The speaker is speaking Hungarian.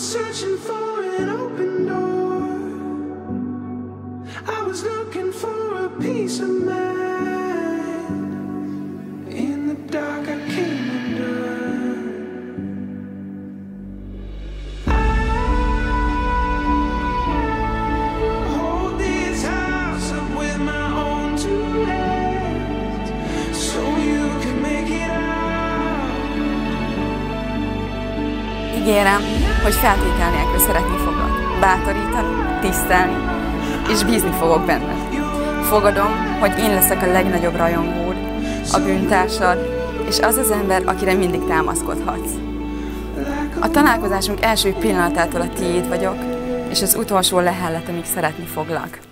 was searching for an open door. I was looking for a peace of mind. In the dark I came undone. I hold this house up with my own two hands, so you can make it out. Ígérem, hogy feltétel nélkül szeretni foglak, bátorítani, tisztelni, és bízni fogok benned. Fogadom, hogy én leszek a legnagyobb rajongód, a bűntársad, és az az ember, akire mindig támaszkodhatsz. A találkozásunk első pillanatától a tiéd vagyok, és az utolsó lehelletemig szeretni foglak.